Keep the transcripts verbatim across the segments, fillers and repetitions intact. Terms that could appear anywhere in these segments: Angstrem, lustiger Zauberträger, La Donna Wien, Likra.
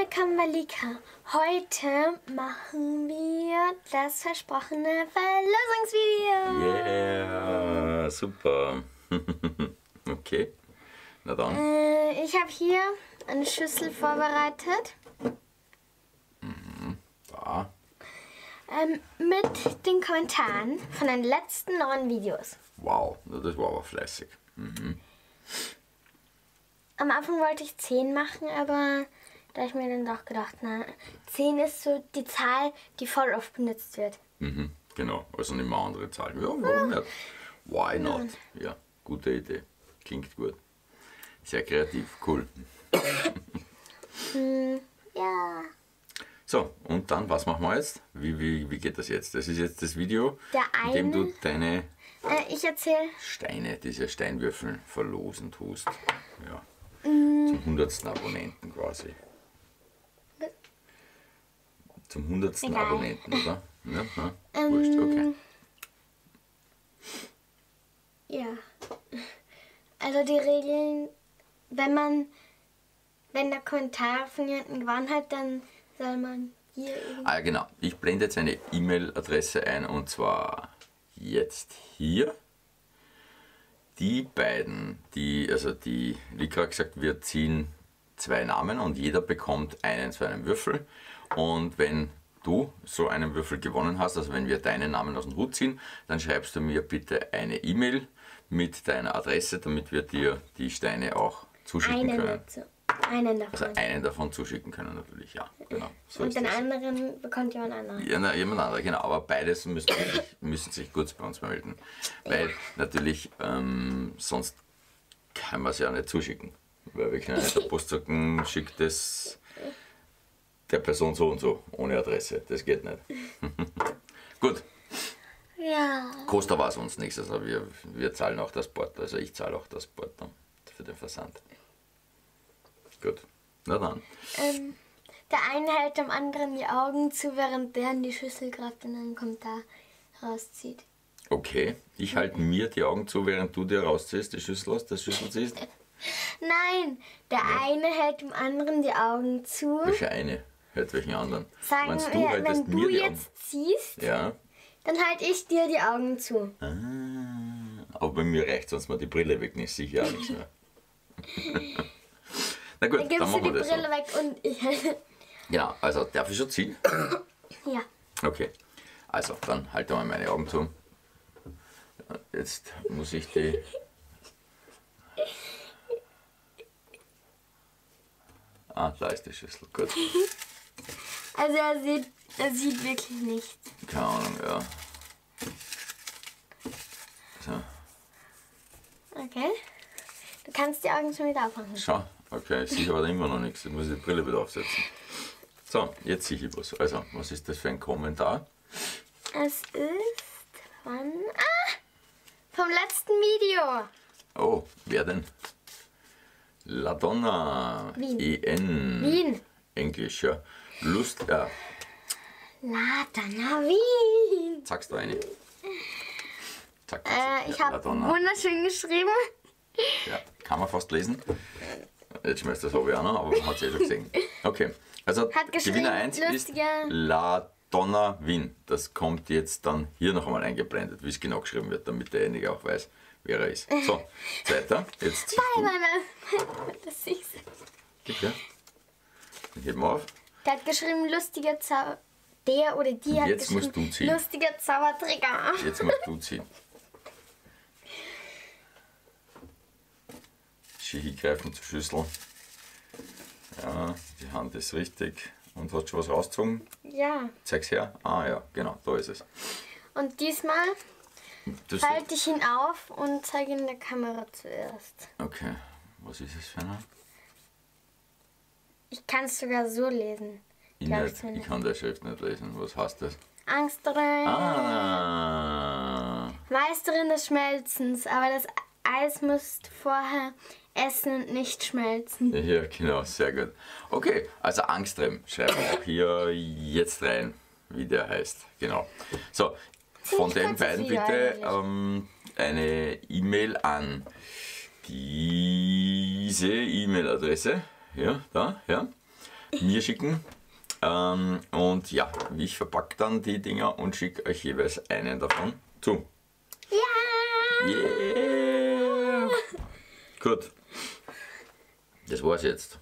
willkommen bei Likra. Heute machen wir das versprochene Verlosungsvideo. Yeah, super. Okay, na dann. Äh, ich habe hier eine Schüssel vorbereitet. Mhm, da. Ähm, mit den Kommentaren von den letzten neuen Videos. Wow, das war aber fleißig. Mhm. Am Anfang wollte ich zehn machen, aber da habe ich mir dann doch gedacht, na, zehn ist so die Zahl, die voll oft benutzt wird. Mhm, genau, also nicht mal andere Zahlen. Ja, warum nicht? Why not? Ja, gute Idee. Klingt gut. Sehr kreativ, cool. hm, ja. So, und dann, was machen wir jetzt? Wie, wie, wie geht das jetzt? Das ist jetzt das Video, eine, in dem du deine äh, ich erzähl. Steine, diese Steinwürfel verlosen tust. Ja. Zum hundertsten Abonnenten quasi. Zum hundertsten Abonnenten, oder? Ja, na, ähm, wurscht, okay. Ja. Also die Regeln, wenn man, wenn der Kommentar von jemandem gewonnen hat, dann soll man hier... Ah, genau. Ich blende jetzt eine E-Mail-Adresse ein, und zwar jetzt hier. Die beiden, die, also die Likra hat gesagt, wir ziehen zwei Namen und jeder bekommt einen zu einem Würfel. Und wenn du so einen Würfel gewonnen hast, also wenn wir deinen Namen aus dem Hut ziehen, dann schreibst du mir bitte eine E-Mail mit deiner Adresse, damit wir dir die Steine auch zuschicken einen können. Dazu. Einen davon. Also einen davon zuschicken können natürlich, ja. Genau. So und den das. anderen bekommt jemand anderes. Ja, na, jemand anderes, genau. Aber beides müssen, müssen sich kurz bei uns melden. Weil ja. natürlich ähm, sonst kann man es ja nicht zuschicken. Weil wir können nicht der Post sagen, schickt es der Person so und so, ohne Adresse. Das geht nicht. Gut. Ja. Kostet war es uns nichts. Also wir, wir zahlen auch das Porto. Also ich zahle auch das Porto für den Versand. Gut, na dann. Ähm, der eine hält dem anderen die Augen zu, während der die Schüssel gerade in einen Kommentar rauszieht. Okay, ich halte mir die Augen zu, während du dir rausziehst, die Schüssel aus der Schüssel ziehst? Nein, der ja. eine hält dem anderen die Augen zu. Welcher eine hält welchen anderen? Sagen Meinst du, wir, wenn du mir jetzt ziehst, ja? dann halte ich dir die Augen zu. Ah, aber bei mir reicht sonst mal die Brille weg, nicht sicher auch nichts mehr. Na gut, dann, dann machen wir das. Dann gibst du die Brille weg und ich. Ja, also darf ich schon ziehen? Ja. Okay, also dann halte mal meine Augen zu. Jetzt muss ich die... Ah, da ist die Schüssel, gut. Also er sieht, er sieht wirklich nichts. Keine Ahnung, ja. So. Okay, du kannst die Augen schon wieder aufmachen. Schau. Okay, ich sehe aber immer noch nichts. Ich muss die Brille wieder aufsetzen. So, jetzt sehe ich was. Also, was ist das für ein Kommentar? Es ist von... Ah! Vom letzten Video! Oh, wer denn? La Donna Wien. Wien. Englisch, ja. Lust, ja. La Donna Wien. Zackst du eine? Zack, zack, äh, ich ja, habe wunderschön geschrieben. Ja, kann man fast lesen. Jetzt schmeißt das Hobby auch noch, aber man hat es eh schon gesehen. Okay, also Gewinner eins ist La Donna Wien. Das kommt jetzt dann hier noch einmal eingeblendet, wie es genau geschrieben wird, damit derjenige auch weiß, wer er ist. So, zweiter. Jetzt nein, nein, nein, nein, das ist Gib her. Dann heben wir auf. Der hat geschrieben, lustiger Zauberträger. Der oder die hat jetzt geschrieben, musst du ziehen. lustiger Zauberträger. Jetzt musst du ziehen. Hingreifen zur Schüssel. Ja, die Hand ist richtig. Und hast du schon was rausgezogen? Ja. Zeig's her. Ah ja, genau, da ist es. Und diesmal halte ich ihn auf und zeige ihn der Kamera zuerst. Okay, was ist es für einer? Ich kann es sogar so lesen. Ich, nicht, ich kann der Schrift nicht lesen. Was heißt das? Angstrein. Ah. Meisterin des Schmelzens, aber das Eis musst vorher essen und nicht schmelzen. Ja, genau, sehr gut. Okay, also Angstrem schreiben wir auch hier jetzt rein, wie der heißt. Genau. So, von den beiden bitte ähm, eine E-Mail an diese E-Mail-Adresse. Ja, da, ja. mir schicken. Ähm, und ja, ich verpacke dann die Dinger und schicke euch jeweils einen davon zu. Ja! Yeah. Gut. Das war's jetzt.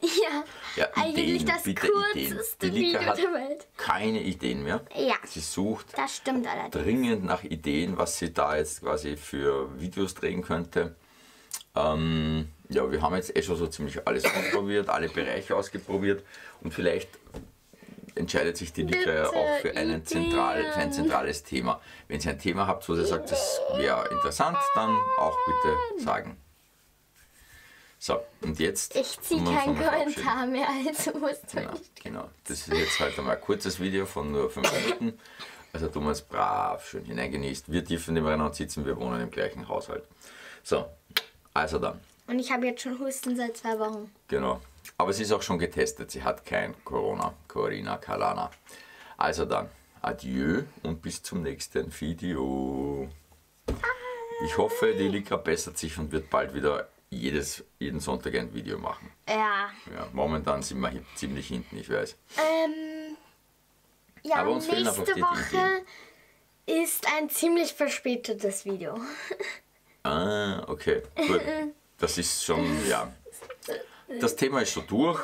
Ja, ja eigentlich Ideen, das bitte kürzeste Video der Welt. Keine Ideen mehr. Ja, sie sucht das stimmt allerdings. dringend nach Ideen, was sie da jetzt quasi für Videos drehen könnte. Ähm, ja, wir haben jetzt eh schon so ziemlich alles ausprobiert, alle Bereiche ausgeprobiert und vielleicht entscheidet sich die Likra ja auch für einen zentral, für ein zentrales Thema. Wenn ihr ein Thema habt, wo sie sagt, das wäre interessant, dann auch bitte sagen. So, und jetzt. Ich ziehe keinen Kommentar mehr, also musst du nicht. Genau, das ist jetzt halt einmal ein kurzes Video von nur fünf Minuten. Also, du musst brav schön hineingenießt. Wir tief in dem Rennhaut sitzen, wir wohnen im gleichen Haushalt. So, also dann. Und ich habe jetzt schon Husten seit zwei Wochen. Genau, aber sie ist auch schon getestet, sie hat kein Corona. Corina, Kalana. Also dann, adieu und bis zum nächsten Video. Ich hoffe, die Likra bessert sich und wird bald wieder. Jedes, jeden Sonntag ein Video machen. Ja. Ja, momentan sind wir ziemlich hinten, ich weiß. Ähm, ja, aber uns nächste fehlen Woche ist ein ziemlich verspätetes Video. Ah, okay. Gut. Das ist schon, ja. Das Thema ist schon durch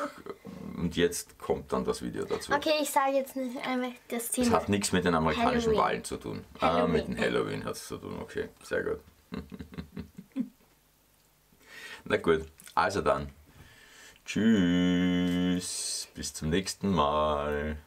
und jetzt kommt dann das Video dazu. Okay, ich sage jetzt nicht einmal das Thema. Das hat nichts mit den amerikanischen Halloween. Wahlen zu tun. Halloween. Ah, mit dem Halloween hat es zu tun. Okay, sehr gut. Na gut, also dann. Tschüss, bis zum nächsten Mal.